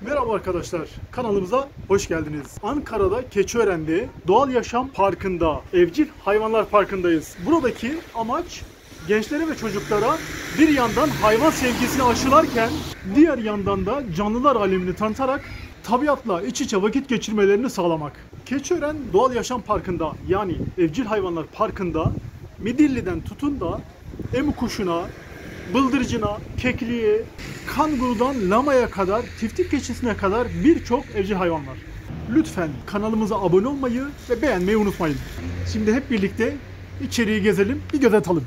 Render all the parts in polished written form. Merhaba arkadaşlar, kanalımıza hoş geldiniz. Ankara'da Keçiören'de Doğal Yaşam Parkı'nda, Evcil Hayvanlar Parkı'ndayız. Buradaki amaç gençlere ve çocuklara bir yandan hayvan sevgisini aşılarken diğer yandan da canlılar alemini tanıtarak tabiatla iç içe vakit geçirmelerini sağlamak. Keçiören Doğal Yaşam Parkı'nda yani Evcil Hayvanlar Parkı'nda midilliden tutun da emu kuşuna, bıldırcına, kekliğe, kangurudan lamaya kadar, tiftik keçisine kadar birçok evcil hayvan var. Lütfen kanalımıza abone olmayı ve beğenmeyi unutmayın. Şimdi hep birlikte içeriği gezelim, bir göz atalım.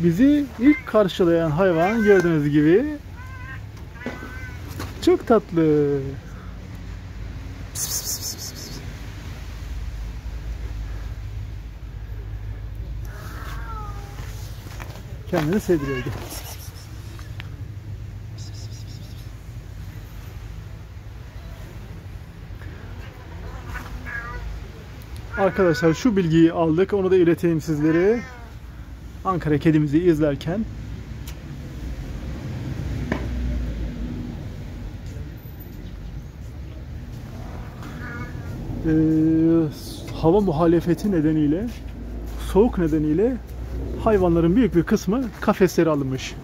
Bizi ilk karşılayan hayvan gördüğünüz gibi çok tatlı. Kendini sevdiriyordu. Arkadaşlar şu bilgiyi aldık, onu da ileteyim sizlere. Ankara kedimizi izlerken hava muhalefeti nedeniyle, soğuk nedeniyle hayvanların büyük bir kısmı kafeslere alınmış.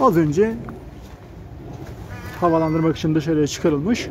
Az önce havalandırmak için dışarıya çıkarılmış.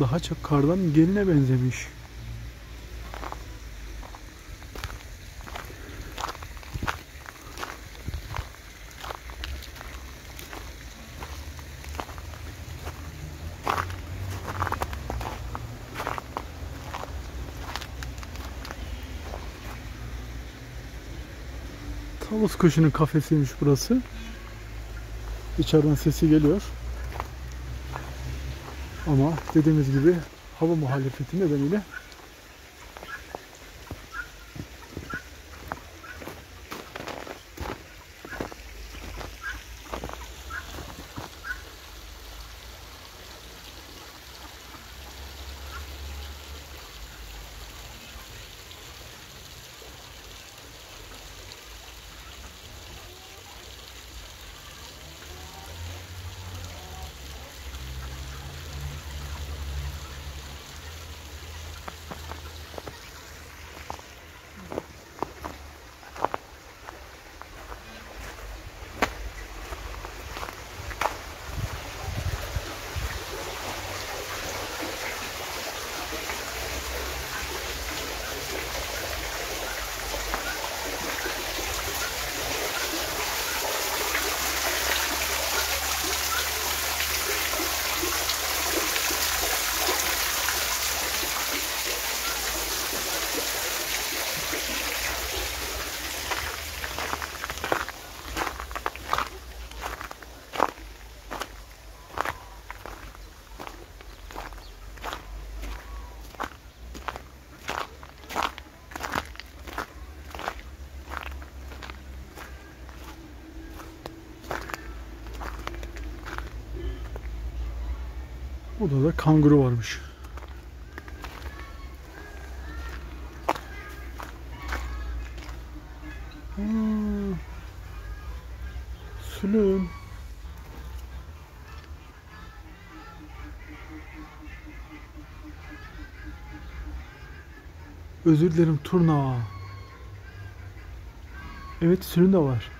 daha çok kardan geline benzemiş. Tavus kuşunun kafesiymiş burası. İçeriden sesi geliyor. Ama dediğimiz gibi hava muhalefeti nedeniyle burada da kanguru varmış. Sülün. Özür dilerim, turna. Evet, sülün de var.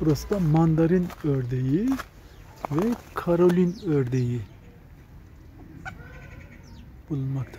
Burası da mandarin ördeği ve Karolin ördeği bulunmakta.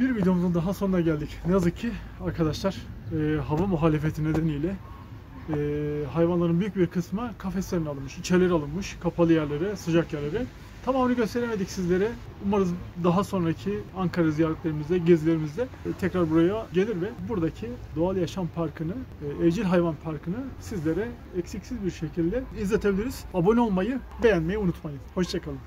Bir videomuzun daha sonuna geldik. Ne yazık ki arkadaşlar hava muhalefeti nedeniyle hayvanların büyük bir kısmı kafeslerine alınmış, içerileri alınmış, kapalı yerlere, sıcak yerlere. Tamamını gösteremedik sizlere. Umarız daha sonraki Ankara ziyaretlerimizde, gezilerimizde tekrar buraya gelir ve buradaki Doğal Yaşam Parkı'nı, Evcil Hayvan Parkı'nı sizlere eksiksiz bir şekilde izletebiliriz. Abone olmayı, beğenmeyi unutmayın. Hoşça kalın.